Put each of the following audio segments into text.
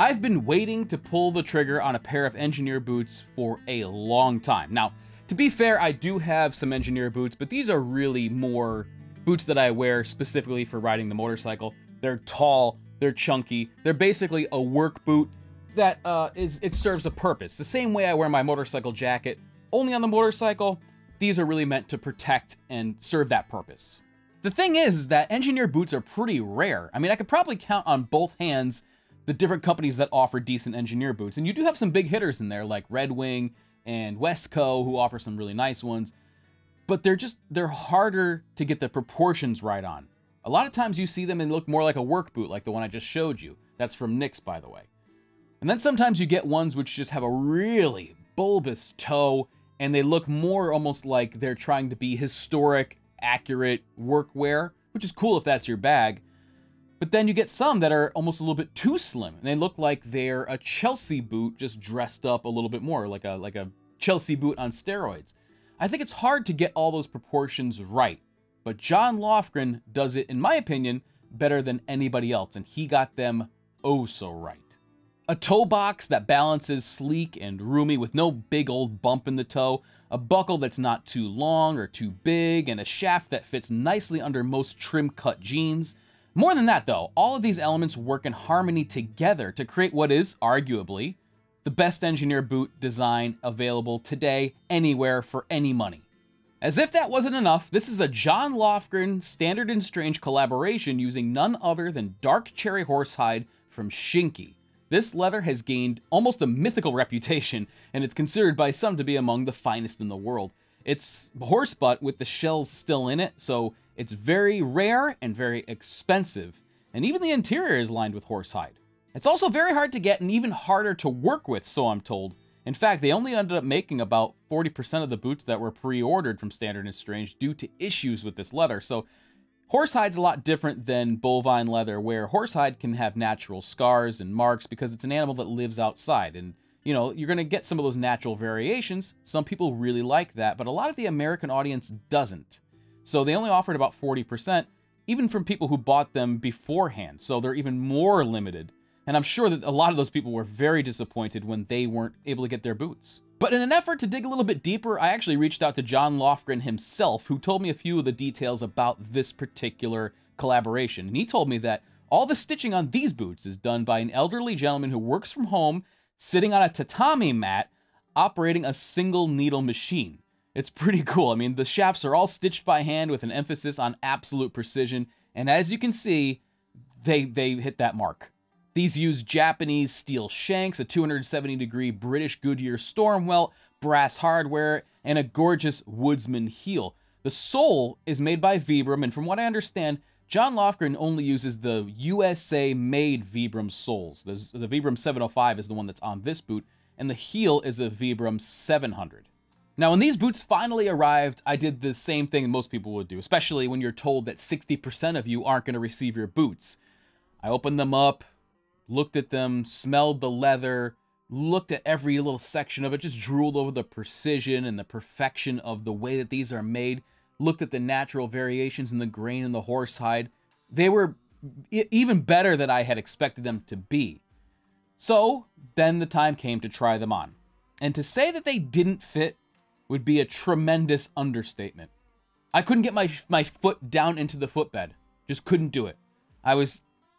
I've been waiting to pull the trigger on a pair of engineer boots for a long time. Now, to be fair, I do have some engineer boots, but these are really more boots that I wear specifically for riding the motorcycle. They're tall, they're chunky, they're basically a work boot that it serves a purpose. The same way I wear my motorcycle jacket, only on the motorcycle, these are really meant to protect and serve that purpose. The thing is that engineer boots are pretty rare. I mean, I could probably count on both hands the different companies that offer decent engineer boots. And you do have some big hitters in there like Red Wing and Wesco, who offer some really nice ones, but they're harder to get the proportions right on. A lot of times you see them and look more like a work boot, like the one I just showed you. That's from Nicks, by the way. And then sometimes you get ones which just have a really bulbous toe and they look more almost like they're trying to be historic, accurate workwear, which is cool if that's your bag. But then you get some that are almost a little bit too slim and they look like they're a Chelsea boot just dressed up a little bit more, like a Chelsea boot on steroids. I think it's hard to get all those proportions right, but John Lofgren does it, in my opinion, better than anybody else, and he got them oh so right. A toe box that balances sleek and roomy with no big old bump in the toe, a buckle that's not too long or too big, and a shaft that fits nicely under most trim cut jeans. More than that, though, all of these elements work in harmony together to create what is, arguably, the best engineer boot design available today, anywhere, for any money. As if that wasn't enough, this is a John Lofgren Standard and Strange collaboration using none other than Dark Cherry Horsehide from Shinki. This leather has gained almost a mythical reputation, and it's considered by some to be among the finest in the world. It's horse butt with the shells still in it, so it's very rare and very expensive, and even the interior is lined with horsehide. It's also very hard to get and even harder to work with, so I'm told. In fact, they only ended up making about 40% of the boots that were pre-ordered from Standard & Strange due to issues with this leather, so horsehide's a lot different than bovine leather, where horsehide can have natural scars and marks because it's an animal that lives outside, and you know, you're going to get some of those natural variations. Some people really like that, but a lot of the American audience doesn't. So they only offered about 40%, even from people who bought them beforehand. So they're even more limited. And I'm sure that a lot of those people were very disappointed when they weren't able to get their boots. But in an effort to dig a little bit deeper, I actually reached out to John Lofgren himself, who told me a few of the details about this particular collaboration. And he told me that all the stitching on these boots is done by an elderly gentleman who works from home, sitting on a tatami mat, operating a single needle machine. It's pretty cool. I mean, the shafts are all stitched by hand with an emphasis on absolute precision. And as you can see, they hit that mark. These use Japanese steel shanks, a 270-degree British Goodyear Stormwelt, brass hardware, and a gorgeous woodsman heel. The sole is made by Vibram, and from what I understand, John Lofgren only uses the USA-made Vibram soles. The Vibram 705 is the one that's on this boot, and the heel is a Vibram 700. Now, when these boots finally arrived, I did the same thing most people would do, especially when you're told that 60% of you aren't going to receive your boots. I opened them up, looked at them, smelled the leather, looked at every little section of it, just drooled over the precision and the perfection of the way that these are made. Looked at the natural variations in the grain and the horsehide. They were even better than I had expected them to be. So then the time came to try them on. And to say that they didn't fit would be a tremendous understatement. I couldn't get my foot down into the footbed. Just couldn't do it. I must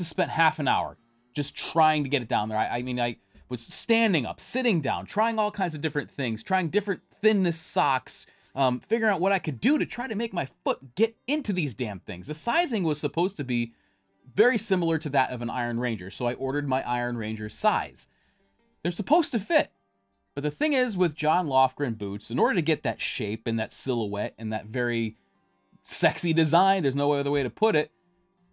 have spent half an hour just trying to get it down there. I mean, I was standing up, sitting down, trying all kinds of different things, trying different thinness socks, figuring out what I could do to try to make my foot get into these damn things. The sizing was supposed to be very similar to that of an Iron Ranger, so I ordered my Iron Ranger size. They're supposed to fit, but the thing is, with John Lofgren boots, in order to get that shape and that silhouette and that very sexy design, there's no other way to put it,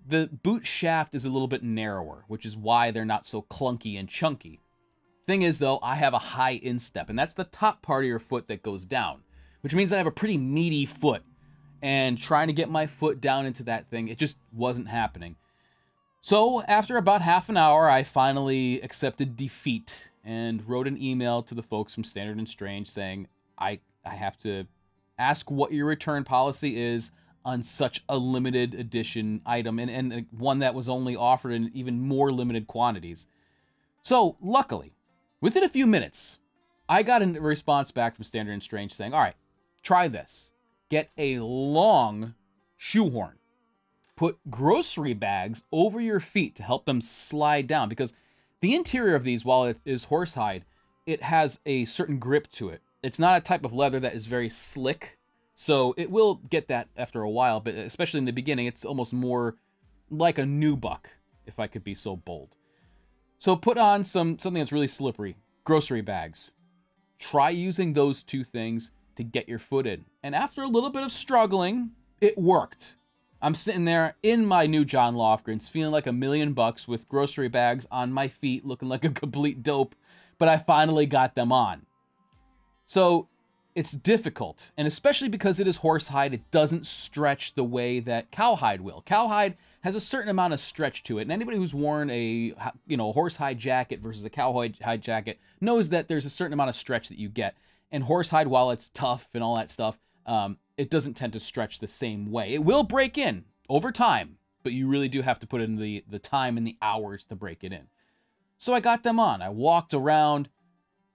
the boot shaft is a little bit narrower, which is why they're not so clunky and chunky. Thing is, though, I have a high instep, and that's the top part of your foot that goes down, which means that I have a pretty meaty foot, and trying to get my foot down into that thing, it just wasn't happening. So after about half an hour, I finally accepted defeat and wrote an email to the folks from Standard & Strange saying, I have to ask what your return policy is on such a limited edition item, and one that was only offered in even more limited quantities. So luckily, within a few minutes, I got a response back from Standard & Strange saying, all right, try this. Get a long shoehorn. Put grocery bags over your feet to help them slide down, because the interior of these, while it is horsehide, it has a certain grip to it. It's not a type of leather that is very slick, so it will get that after a while, but especially in the beginning, it's almost more like a nubuck, if I could be so bold. So put on something that's really slippery, grocery bags. Try using those two things to get your foot in. And after a little bit of struggling, it worked. I'm sitting there in my new John Lofgren's, feeling like $1,000,000 with grocery bags on my feet, looking like a complete dope, but I finally got them on. So it's difficult, and especially because it is horsehide, it doesn't stretch the way that cowhide will. Cowhide has a certain amount of stretch to it, and anybody who's worn a horsehide jacket versus a cowhide jacket knows that there's a certain amount of stretch that you get. And horsehide, while it's tough and all that stuff, it doesn't tend to stretch the same way. It will break in over time, but you really do have to put in the time and the hours to break it in. So I got them on. I walked around,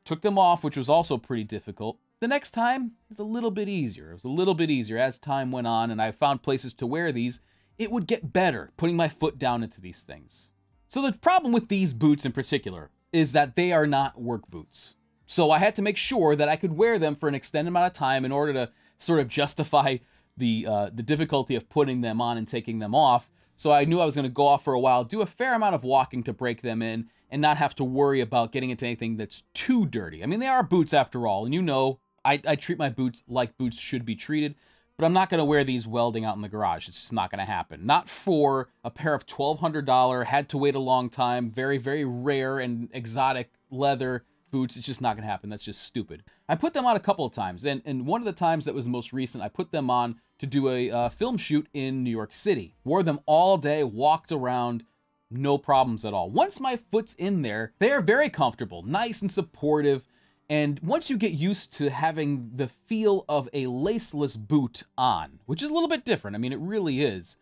took them off, which was also pretty difficult. The next time, it's a little bit easier. It was a little bit easier as time went on, and I found places to wear these. It would get better putting my foot down into these things. So the problem with these boots in particular is that they are not work boots. So I had to make sure that I could wear them for an extended amount of time in order to sort of justify the difficulty of putting them on and taking them off. So I knew I was going to go off for a while, do a fair amount of walking to break them in, and not have to worry about getting into anything that's too dirty. I mean, they are boots after all, and you know I treat my boots like boots should be treated, but I'm not going to wear these welding out in the garage. It's just not going to happen. Not for a pair of $1,200, had to wait a long time, very, very rare and exotic leather boots. It's just not going to happen. That's just stupid. I put them on a couple of times, and one of the times that was the most recent, I put them on to do a film shoot in New York City. Wore them all day, walked around, no problems at all. Once my foot's in there, they are very comfortable, nice and supportive, and once you get used to having the feel of a laceless boot on, which is a little bit different, I mean, it really is,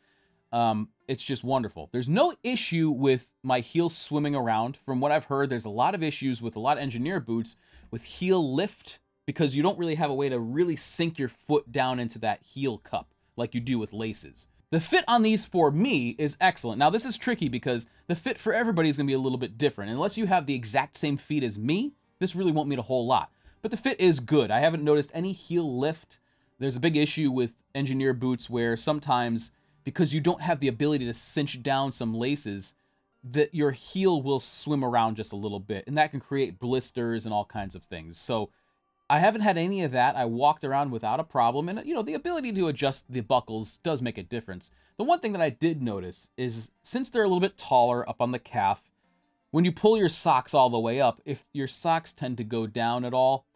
it's just wonderful. There's no issue with my heel swimming around. From what I've heard, there's a lot of issues with a lot of engineer boots with heel lift, because you don't really have a way to really sink your foot down into that heel cup like you do with laces. The fit on these for me is excellent. Now this is tricky because the fit for everybody is going to be a little bit different. Unless you have the exact same feet as me, this really won't mean a whole lot. But the fit is good. I haven't noticed any heel lift. There's a big issue with engineer boots where sometimes, because you don't have the ability to cinch down some laces, that your heel will swim around just a little bit, and that can create blisters and all kinds of things. So I haven't had any of that. I walked around without a problem, and the ability to adjust the buckles does make a difference. The one thing that I did notice is, since they're a little bit taller up on the calf, when you pull your socks all the way up, if your socks tend to go down at all,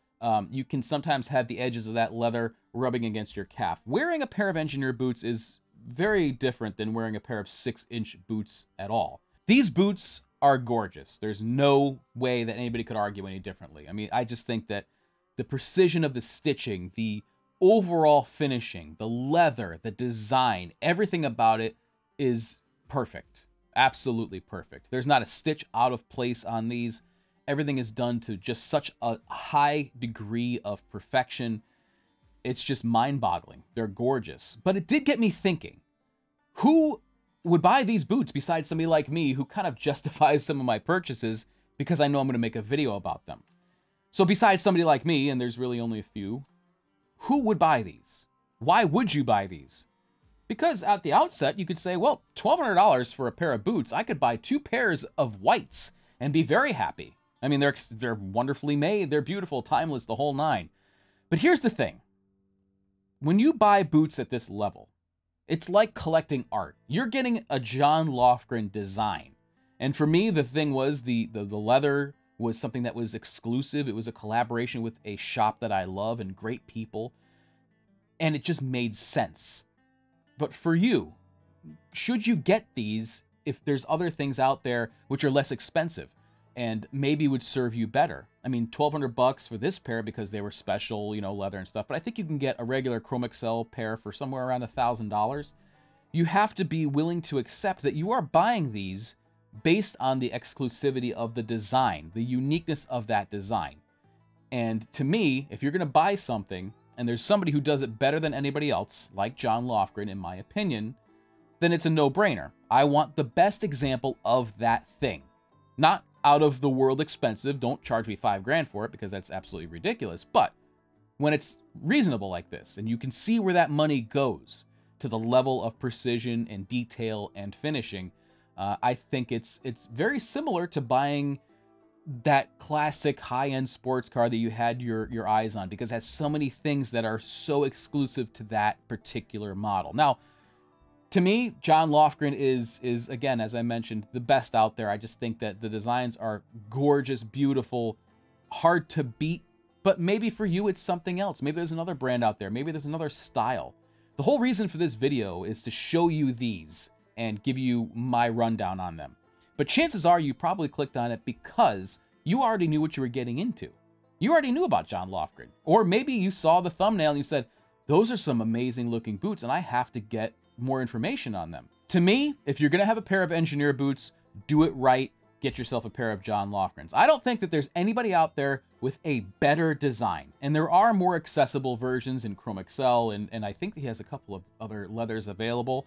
you can sometimes have the edges of that leather rubbing against your calf. Wearing a pair of engineer boots is very different than wearing a pair of 6-inch boots at all. These boots are gorgeous. There's no way that anybody could argue any differently. I mean, I just think that the precision of the stitching, the overall finishing, the leather, the design, everything about it is perfect. Absolutely perfect. There's not a stitch out of place on these. Everything is done to just such a high degree of perfection. It's just mind-boggling. They're gorgeous. But it did get me thinking, who would buy these boots besides somebody like me, who kind of justifies some of my purchases because I know I'm going to make a video about them? So besides somebody like me, and there's really only a few, who would buy these? Why would you buy these? Because at the outset, you could say, well, $1,200 for a pair of boots, I could buy 2 pairs of whites and be very happy. I mean, they're wonderfully made. They're beautiful, timeless, the whole 9. But here's the thing. When you buy boots at this level, it's like collecting art. You're getting a John Lofgren design. And for me, the thing was the leather was something that was exclusive. It was a collaboration with a shop that I love and great people. And it just made sense. But for you, should you get these if there's other things out there which are less expensive and maybe would serve you better? I mean, $1,200 for this pair because they were special, leather and stuff, but I think you can get a regular Chromexcel pair for somewhere around $1,000. You have to be willing to accept that you are buying these based on the exclusivity of the design, the uniqueness of that design. And to me, if you're going to buy something and there's somebody who does it better than anybody else, like John Lofgren, in my opinion, then it's a no-brainer. I want the best example of that thing. Not out of the world expensive. Don't charge me $5,000 for it, because that's absolutely ridiculous. But when it's reasonable like this, and you can see where that money goes to the level of precision and detail and finishing, I think it's very similar to buying that classic high-end sports car that you had your eyes on, because it has so many things that are so exclusive to that particular model. Now, to me, John Lofgren is again, as I mentioned, the best out there. I just think that the designs are gorgeous, beautiful, hard to beat. But maybe for you, it's something else. Maybe there's another brand out there. Maybe there's another style. The whole reason for this video is to show you these and give you my rundown on them. But chances are you probably clicked on it because you already knew what you were getting into. You already knew about John Lofgren. Or maybe you saw the thumbnail and you said, those are some amazing looking boots and I have to get more information on them. To me, if you're going to have a pair of engineer boots, do it right. Get yourself a pair of John Lofgrens. I don't think that there's anybody out there with a better design. And there are more accessible versions in Chromexcel, and I think he has a couple of other leathers available.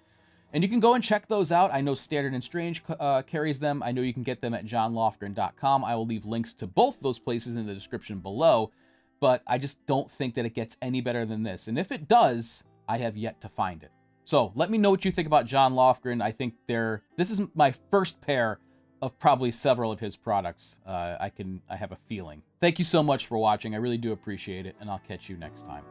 And you can go and check those out. I know Standard & Strange carries them. I know you can get them at johnlofgren.com. I will leave links to both those places in the description below, but I just don't think that it gets any better than this. And if it does, I have yet to find it. So let me know what you think about John Lofgren. I think this is my first pair of probably several of his products. I have a feeling. Thank you so much for watching. I really do appreciate it, and I'll catch you next time.